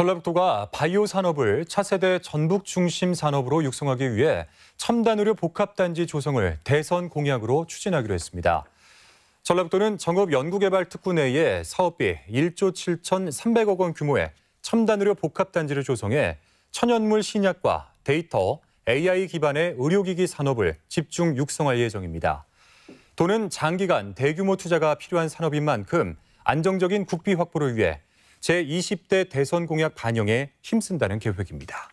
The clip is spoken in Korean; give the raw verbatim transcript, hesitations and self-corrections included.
전라북도가 바이오 산업을 차세대 전북 중심 산업으로 육성하기 위해 첨단의료복합단지 조성을 대선 공약으로 추진하기로 했습니다. 전라북도는 정읍 연구개발특구 내에 사업비 일조 칠천삼백억 원 규모의 첨단의료복합단지를 조성해 천연물 신약과 데이터, 에이아이 기반의 의료기기 산업을 집중 육성할 예정입니다. 도는 장기간 대규모 투자가 필요한 산업인 만큼 안정적인 국비 확보를 위해 제이십대 대선 공약 반영에 힘쓴다는 계획입니다.